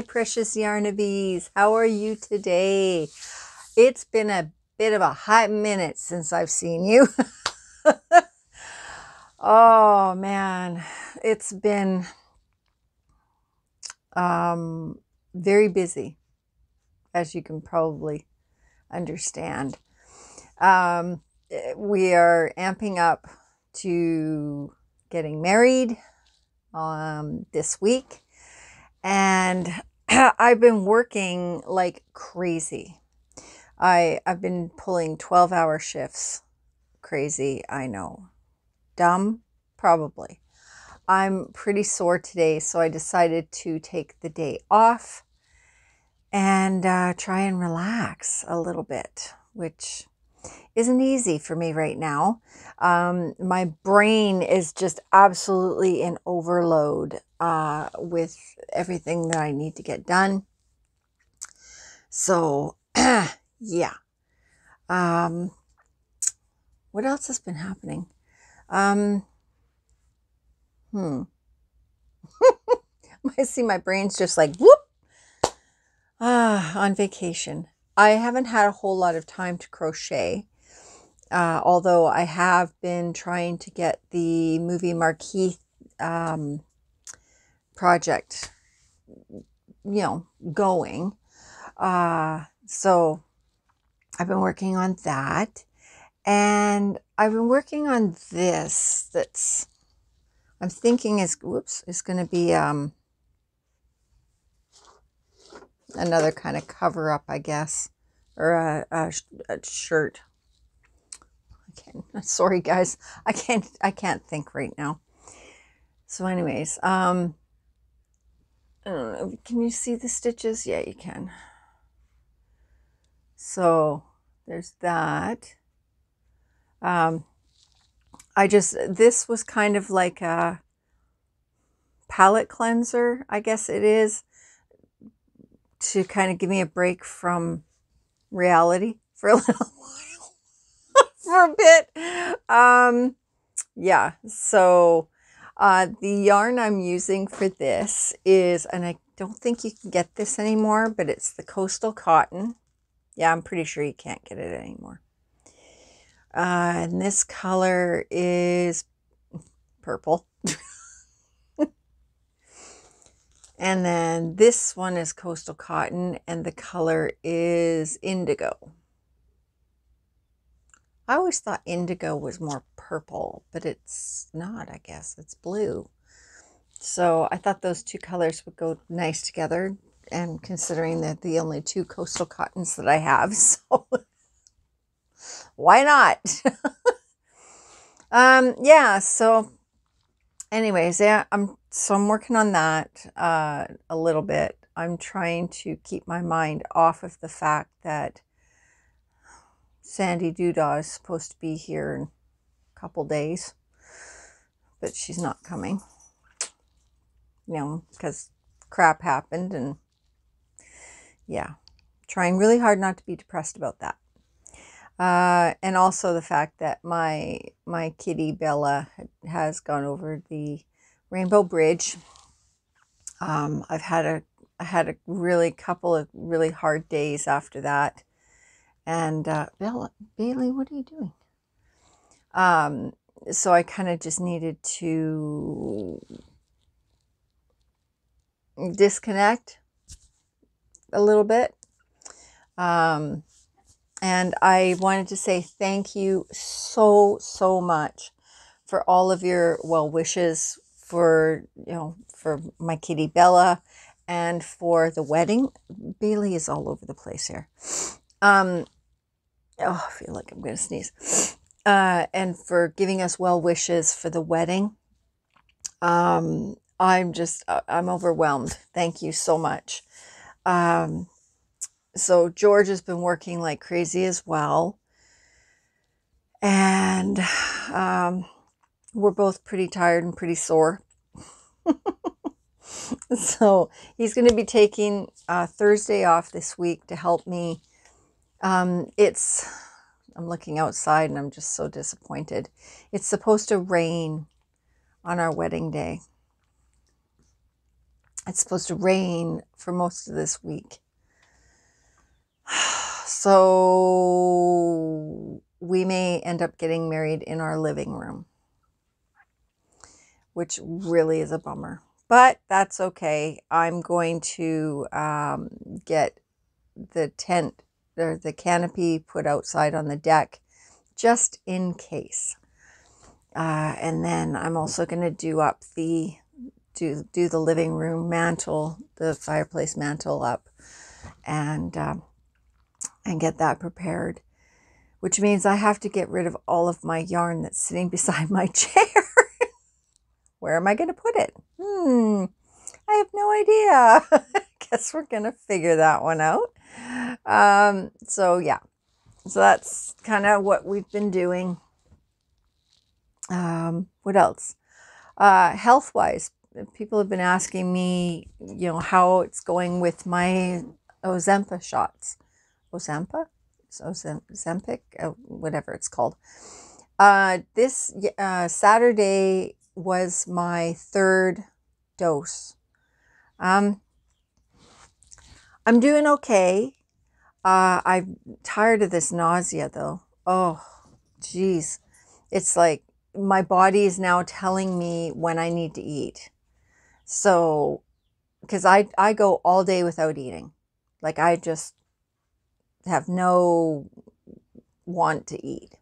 my precious Yarnavees. How are you today? It's been a bit of a hot minute since I've seen you. Oh man, it's been very busy, as you can probably understand. We are amping up to getting married this week, and I've been working like crazy. I've been pulling 12-hour shifts. Crazy, I know. Dumb, probably. I'm pretty sore today, so I decided to take the day off and try and relax a little bit, which isn't easy for me right now. My brain is just absolutely in overload with everything that I need to get done. So, yeah. What else has been happening? I see my brain's just like, whoop, on vacation. I haven't had a whole lot of time to crochet, although I have been trying to get the movie marquee project, going. So I've been working on that, and I've been working on this that's, I'm thinking is, whoops, is going to be another kind of cover up, I guess, or a shirt. Sorry guys, I can't think right now. So anyways, I don't know, can you see the stitches? Yeah, you can. So there's that. This was kind of like a palette cleanser, I guess it is, to kind of give me a break from reality for a little while, for a bit. Yeah, so the yarn I'm using for this is, and I don't think you can get this anymore, but it's the Coastal Cotton. Yeah, I'm pretty sure you can't get it anymore. And this color is purple. And then this one is Coastal Cotton, and the color is indigo. I always thought indigo was more purple, but it's not, I guess. It's blue. So I thought those two colors would go nice together, and considering that the only two Coastal Cottons that I have, so why not? Yeah, so anyways, yeah, I'm working on that a little bit. I'm trying to keep my mind off of the fact that Sandy Duda is supposed to be here in a couple days, but she's not coming. Because crap happened, and yeah, trying really hard not to be depressed about that. And also the fact that my kitty Bella has gone over the Rainbow Bridge. I had a really couple of really hard days after that. And Bailey, what are you doing? So I kind of just needed to disconnect a little bit. And I wanted to say thank you so, so much for all of your well wishes for, for my kitty Bella and for the wedding. Bailey is all over the place here. Oh, I feel like I'm going to sneeze. And for giving us well wishes for the wedding. I'm overwhelmed. Thank you so much. So George has been working like crazy as well. And we're both pretty tired and pretty sore. So he's going to be taking Thursday off this week to help me. I'm looking outside and I'm just so disappointed. It's supposed to rain on our wedding day. It's supposed to rain for most of this week. So we may end up getting married in our living room, which really is a bummer. But that's okay. I'm going to get the tent or the canopy put outside on the deck just in case. And then I'm also going to do the living room mantle, the fireplace mantle up, and get that prepared, which means I have to get rid of all of my yarn that's sitting beside my chair. Where am I going to put it? I have no idea. Guess we're going to figure that one out. So yeah, so that's kind of what we've been doing. What else? Health-wise, people have been asking me, you know, how it's going with my Ozempic shots. Ozempic, whatever it's called. This Saturday was my third dose. I'm doing okay. I'm tired of this nausea though. Oh, geez. It's like my body is now telling me when I need to eat. So, because I go all day without eating. Like I just have no want to eat.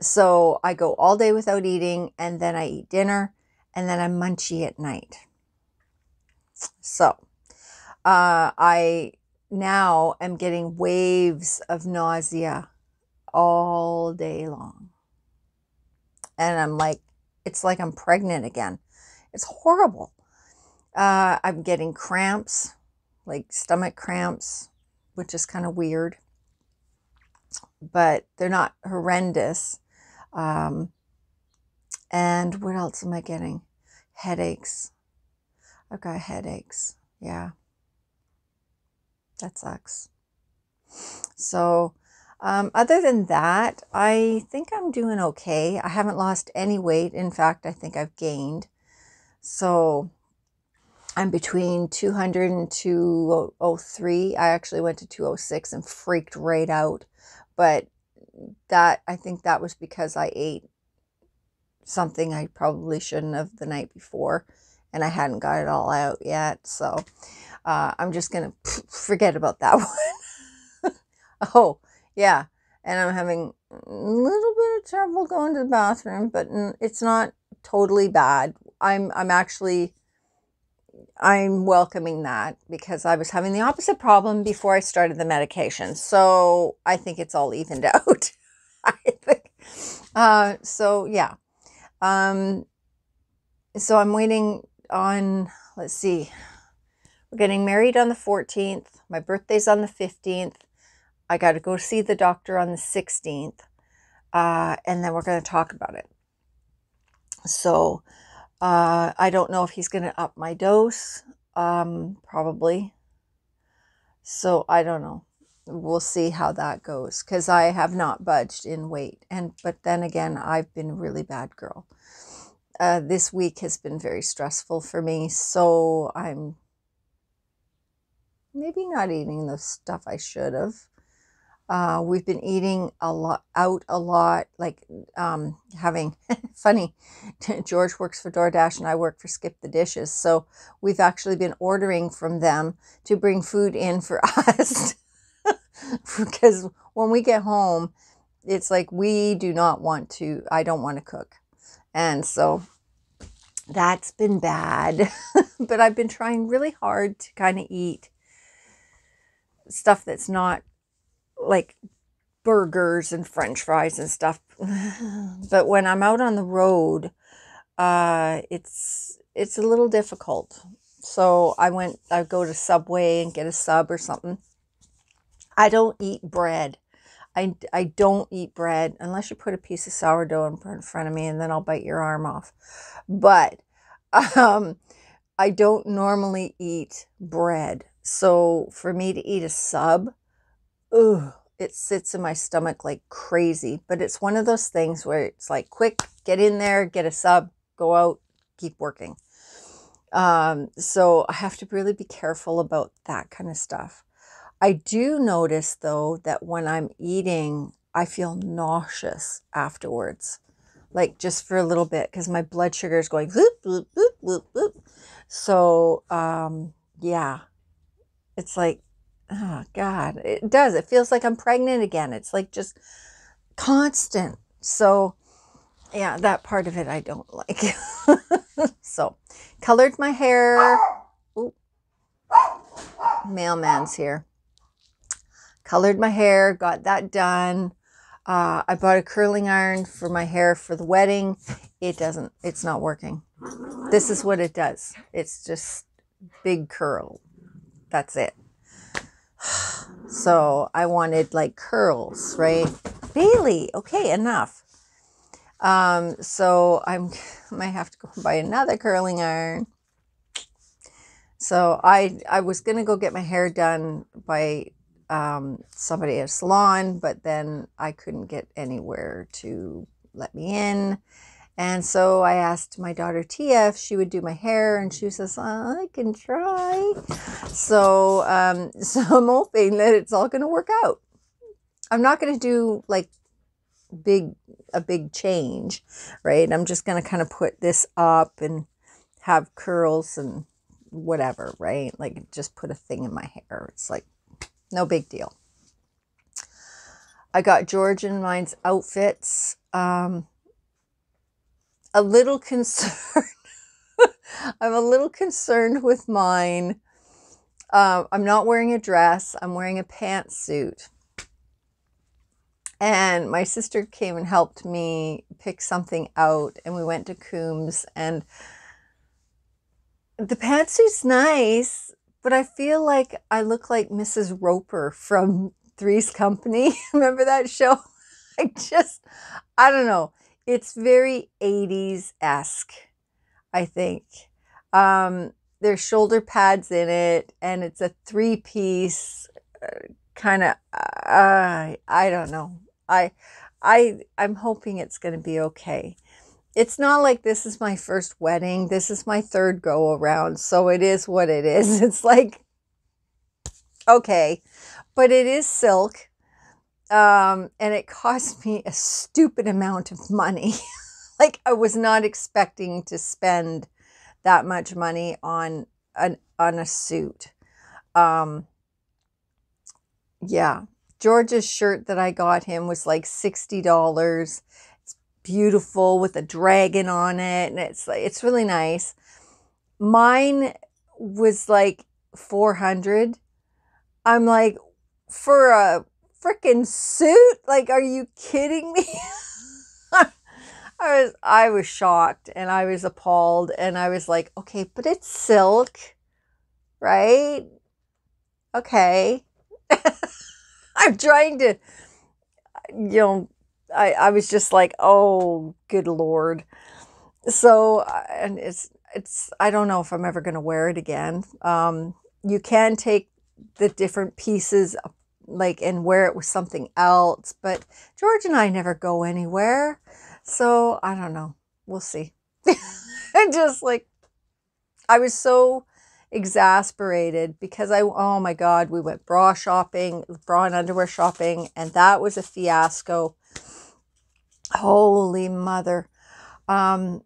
So I go all day without eating, and then I eat dinner, and then I'm munchy at night. So I now am getting waves of nausea all day long. And I'm like, it's like I'm pregnant again. It's horrible. I'm getting cramps, like stomach cramps, which is kind of weird. But they're not horrendous. And what else am I getting? Headaches. I've got headaches. Yeah. That sucks. So other than that, I think I'm doing okay. I haven't lost any weight. In fact, I think I've gained. So I'm between 200 and 203. I actually went to 206 and freaked right out. But that, I think that was because I ate something I probably shouldn't have the night before. And I hadn't got it all out yet. So I'm just going to forget about that one. Oh, yeah, and I'm having a little bit of trouble going to the bathroom, but it's not totally bad. I'm welcoming that because I was having the opposite problem before I started the medication. So I think it's all evened out. I think. So yeah. So I'm waiting on, let's see, we're getting married on the 14th. My birthday's on the 15th. I got to go see the doctor on the 16th, and then we're going to talk about it. So I don't know if he's going to up my dose, probably. So I don't know. We'll see how that goes, because I have not budged in weight. But then again, I've been a really bad girl. This week has been very stressful for me, so I'm maybe not eating the stuff I should have. We've been eating out a lot, like having, funny, George works for DoorDash and I work for Skip the Dishes. So we've actually been ordering from them to bring food in for us. Because when we get home, it's like I don't want to cook. And so that's been bad. But I've been trying really hard to kind of eat stuff that's not like burgers and french fries and stuff. But when I'm out on the road, it's a little difficult. So I go to Subway and get a sub or something. I don't eat bread. I don't eat bread unless you put a piece of sourdough in front of me, and then I'll bite your arm off. But I don't normally eat bread. So for me to eat a sub, ugh, it sits in my stomach like crazy. But it's one of those things where it's like, quick, get in there, get a sub, go out, keep working. So I have to really be careful about that kind of stuff. I do notice though that when I'm eating, I feel nauseous afterwards, like just for a little bit, because my blood sugar is going whoop, whoop, whoop, whoop, whoop. So yeah, it's like, oh God, it does. It feels like I'm pregnant again. It's like just constant. So yeah, that part of it I don't like. So colored my hair. Ooh. Mailman's here. Colored my hair, got that done. I bought a curling iron for my hair for the wedding. It's not working. This is what it does. It's just big curl. That's it. So I wanted like curls, right? Bailey, okay, enough. So I might have to go buy another curling iron. So I was going to go get my hair done by somebody at a salon, but then I couldn't get anywhere to let me in. And so I asked my daughter Tia if she would do my hair, and she says, I can try. So, so I'm hoping that it's all going to work out. I'm not going to do like a big change, right? I'm just going to kind of put this up and have curls and whatever, right? Like just put a thing in my hair. It's like no big deal. I got George and mine's outfits. A little concerned. I'm a little concerned with mine. I'm not wearing a dress. I'm wearing a pantsuit. And my sister came and helped me pick something out, and we went to Coombs, and the pantsuit's nice, but I feel like I look like Mrs. Roper from Three's Company. Remember that show? I don't know. It's very 80s-esque, I think. There's shoulder pads in it, and it's a three-piece kind of, I don't know. I'm hoping it's going to be okay. It's not like this is my first wedding. This is my third go around. So it is what it is. It's like, okay, but it is silk. And it cost me a stupid amount of money. Like I was not expecting to spend that much money on a suit. Yeah. George's shirt that I got him was like $60. Beautiful with a dragon on it, and it's like, it's really nice. Mine was like $400. I'm like, for a freaking suit? Like, are you kidding me? I was shocked, and I was appalled, and I was like, okay, but it's silk, right? Okay. I'm trying to, you know, I was just like, oh, good Lord. So, and it's, I don't know if I'm ever going to wear it again. You can take the different pieces like and wear it with something else, but George and I never go anywhere. So I don't know. We'll see. And just like, I was so exasperated because oh my God, we went bra and underwear shopping, and that was a fiasco. Holy mother. I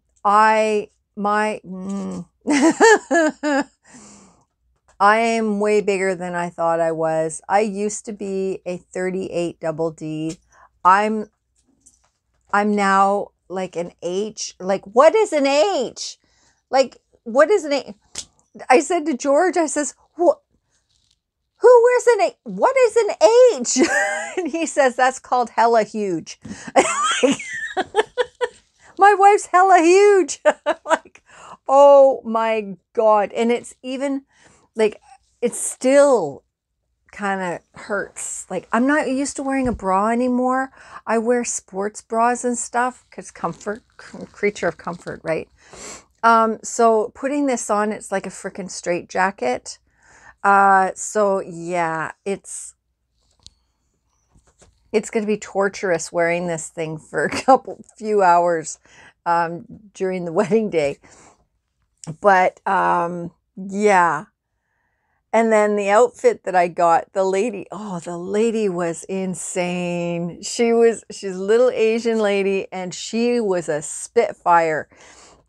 am way bigger than I thought I was. I used to be a 38 double D. I'm now like an H. Like, what is an H? Like, what is an H? I said to George, I says, what? Who wears an H? What is an H? And he says, that's called hella huge. My wife's hella huge. I'm like, oh my God. And it's even like, it still kind of hurts. Like, I'm not used to wearing a bra anymore. I wear sports bras and stuff because comfort, creature of comfort, right? So putting this on, it's like a freaking straitjacket. So yeah, it's going to be torturous wearing this thing for a few hours, during the wedding day. But yeah. And then the outfit that I got, the lady, oh, the lady was insane. She's a little Asian lady, and she was a spitfire.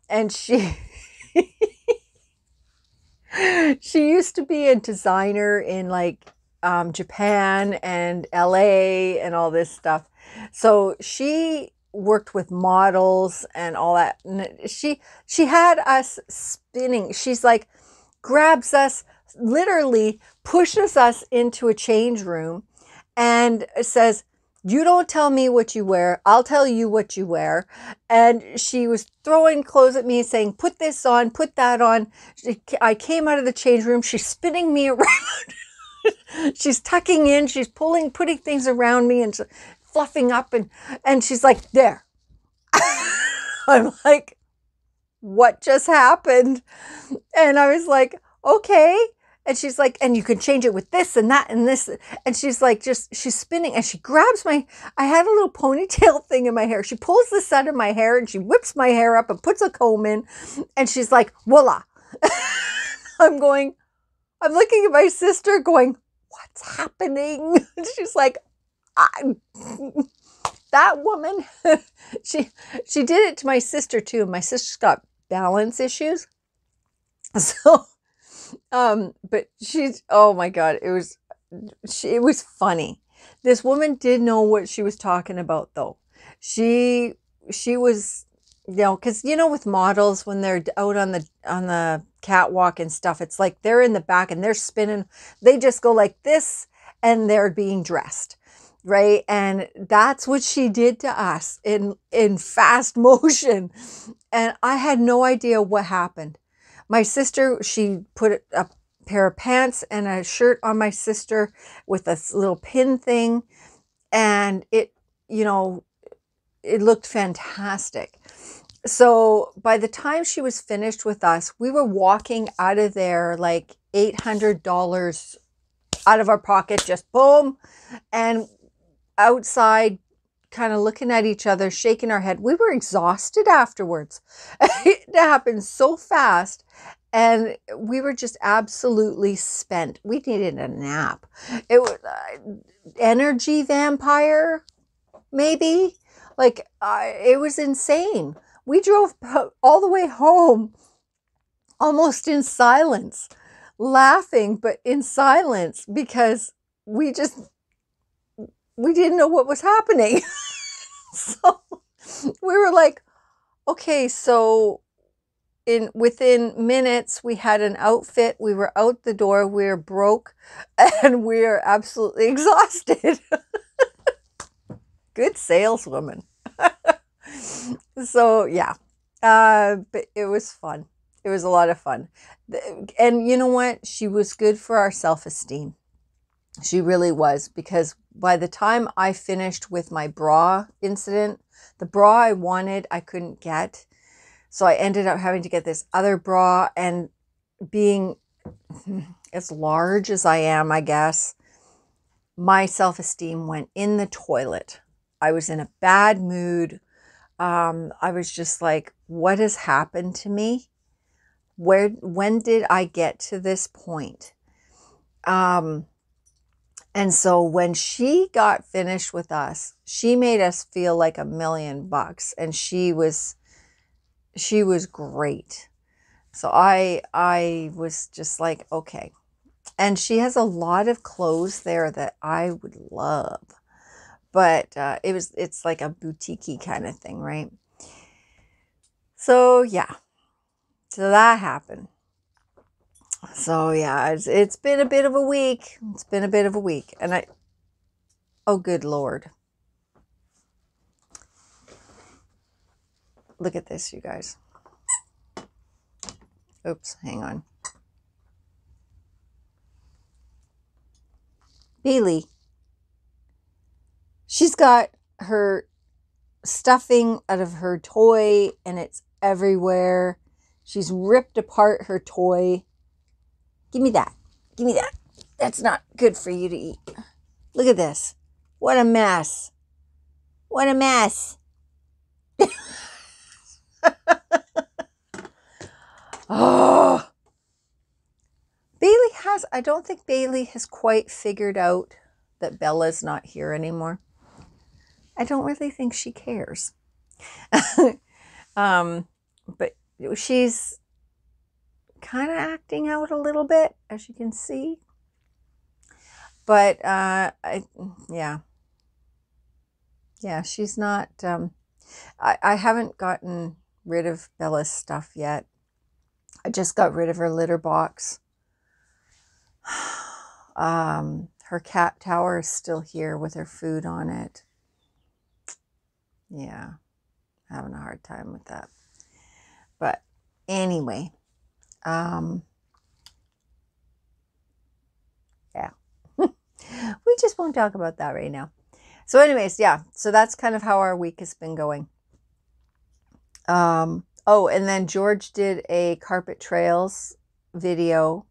And she, she used to be a designer in like Japan and LA and all this stuff. So she worked with models and all that. And she had us spinning. She's like, grabs us, literally pushes us into a change room and says, you don't tell me what you wear, I'll tell you what you wear. And she was throwing clothes at me and saying, put this on, put that on. I came out of the change room, she's spinning me around. She's tucking in, she's pulling, putting things around me and fluffing up, and she's like, there. I'm like, what just happened? And I was like, okay. And she's like, and you can change it with this and that and this. And she's like, just, she's spinning. And she grabs my, I had a little ponytail thing in my hair. She pulls this out of my hair and she whips my hair up and puts a comb in. And she's like, voila. I'm going, I'm looking at my sister going, what's happening? And she's like, that woman, she did it to my sister too. My sister's got balance issues. So, but she's, oh my God, it was funny. This woman did know what she was talking about though. She was, you know, cause you know, with models, when they're out on the catwalk and stuff, it's like, they're in the back and they're spinning. They just go like this and they're being dressed. Right. And that's what she did to us in fast motion. And I had no idea what happened. My sister, she put a pair of pants and a shirt on my sister with a little pin thing. And it, you know, it looked fantastic. So by the time she was finished with us, we were walking out of there like $800 out of our pocket, just boom. And outside, kind of looking at each other, shaking our head. We were exhausted afterwards. It happened so fast. And we were just absolutely spent. We needed a nap. It was energy vampire, maybe. Like, it was insane. We drove all the way home, almost in silence, laughing, but in silence, because we didn't know what was happening. So we were like, okay, so within minutes, we had an outfit. We were out the door. We were broke and we are absolutely exhausted. Good saleswoman. So yeah, but it was fun. It was a lot of fun. And you know what? She was good for our self-esteem. She really was, because by the time I finished with my bra incident, the bra I wanted, I couldn't get. So I ended up having to get this other bra, and being as large as I am, I guess, my self-esteem went in the toilet. I was in a bad mood. I was just like, what has happened to me? When did I get to this point? And so when she got finished with us, she made us feel like $1,000,000, and she was great. So I was just like, okay. And she has a lot of clothes there that I would love, but it's like a boutique-y kind of thing, right? So yeah, so that happened. So yeah, it's been a bit of a week. It's been a bit of a week. And oh, good Lord. Look at this, you guys. Oops, hang on. Bailey. She's got her stuffing out of her toy and it's everywhere. She's ripped apart her toy. Give me that. Give me that. That's not good for you to eat. Look at this. What a mess. What a mess. Oh! Bailey has, I don't think Bailey has quite figured out that Bella's not here anymore. I don't really think she cares. But she's kind of acting out a little bit, as you can see. But, yeah, she's not, I haven't gotten rid of Bella's stuff yet. I just got rid of her litter box. Her cat tower is still here with her food on it. Yeah, having a hard time with that. But anyway, yeah, we just won't talk about that right now. So anyways, yeah, so that's kind of how our week has been going. Oh, and then George did a carpet trails video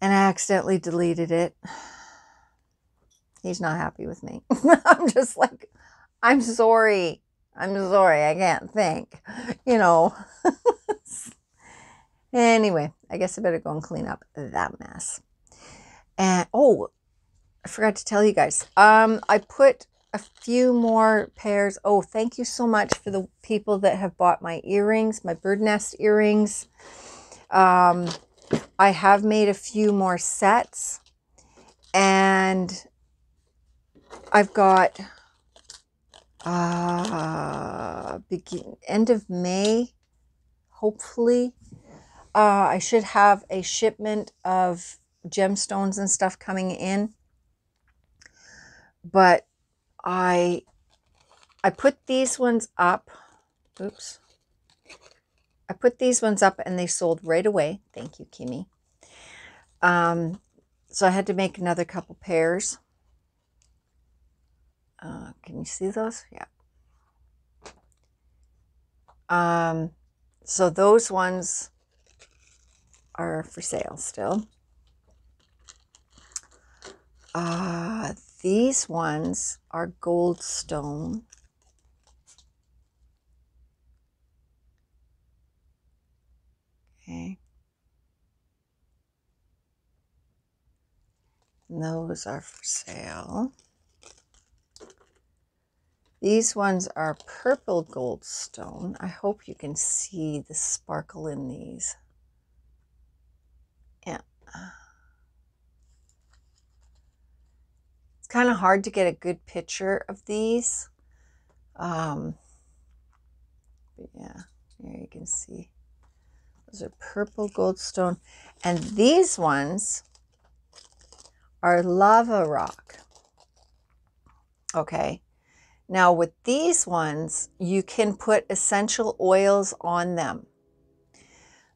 and I accidentally deleted it. He's not happy with me. I'm just like, I'm sorry. I'm sorry. I can't think, you know. Anyway, I guess I better go and clean up that mess. And oh, I forgot to tell you guys. I put a few more pairs. Oh, thank you so much for the people that have bought my earrings, my bird nest earrings. I have made a few more sets and I've got end of May, hopefully. I should have a shipment of gemstones and stuff coming in. But I put these ones up. Oops. I put these ones up and they sold right away. Thank you, Kimmy. So I had to make another couple pairs. Can you see those? Yeah. So those ones are for sale still. These ones are goldstone. Okay. And those are for sale. These ones are purple goldstone. I hope you can see the sparkle in these. Yeah. It's kind of hard to get a good picture of these. But yeah, there you can see. Those are purple goldstone. And these ones are lava rock. Okay. Now with these ones, you can put essential oils on them.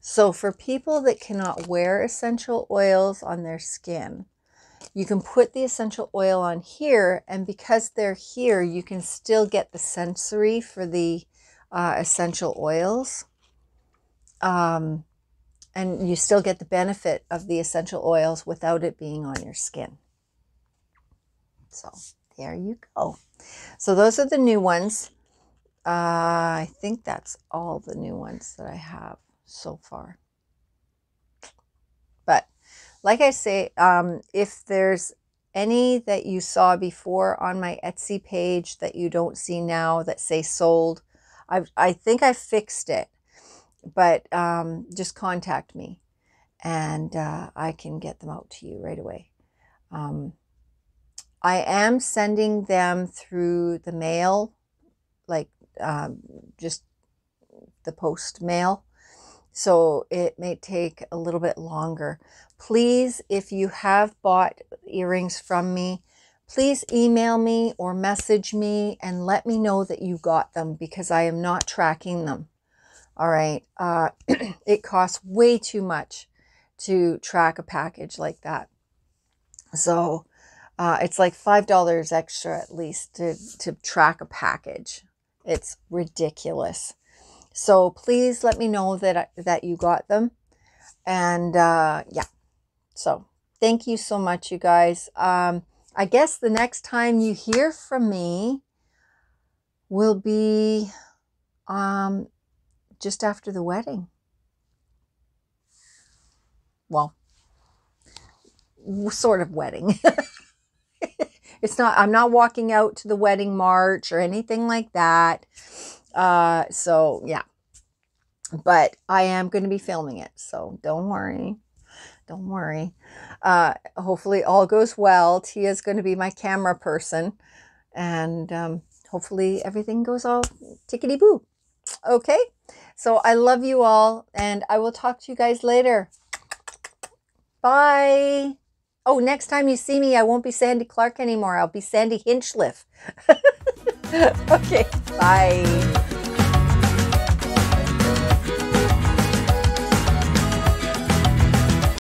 So for people that cannot wear essential oils on their skin, you can put the essential oil on here. And because they're here, you can still get the sensory for the essential oils. And you still get the benefit of the essential oils without it being on your skin. So there you go. So those are the new ones. I think that's all the new ones that I have so far. But like I say, if there's any that you saw before on my Etsy page that you don't see now that say sold, I think I fixed it. But just contact me and I can get them out to you right away. I am sending them through the mail, like just the post mail. So it may take a little bit longer. Please, if you have bought earrings from me, please email me or message me and let me know that you got them because I am not tracking them. All right. It costs way too much to track a package like that. So it's like $5 extra at least to track a package. It's ridiculous. So please let me know that you got them. And yeah, so thank you so much, you guys. I guess the next time you hear from me will be just after the wedding. well, sort of wedding. It's not, I'm not walking out to the wedding march or anything like that. So yeah, but I am going to be filming it. So don't worry. Don't worry. Hopefully all goes well. Tia's going to be my camera person, and hopefully everything goes all tickety-boo. Okay. So I love you all, and I will talk to you guys later. Bye. Oh, next time you see me, I won't be Sandy Clark anymore. I'll be Sandy Hinchliff. Okay, bye.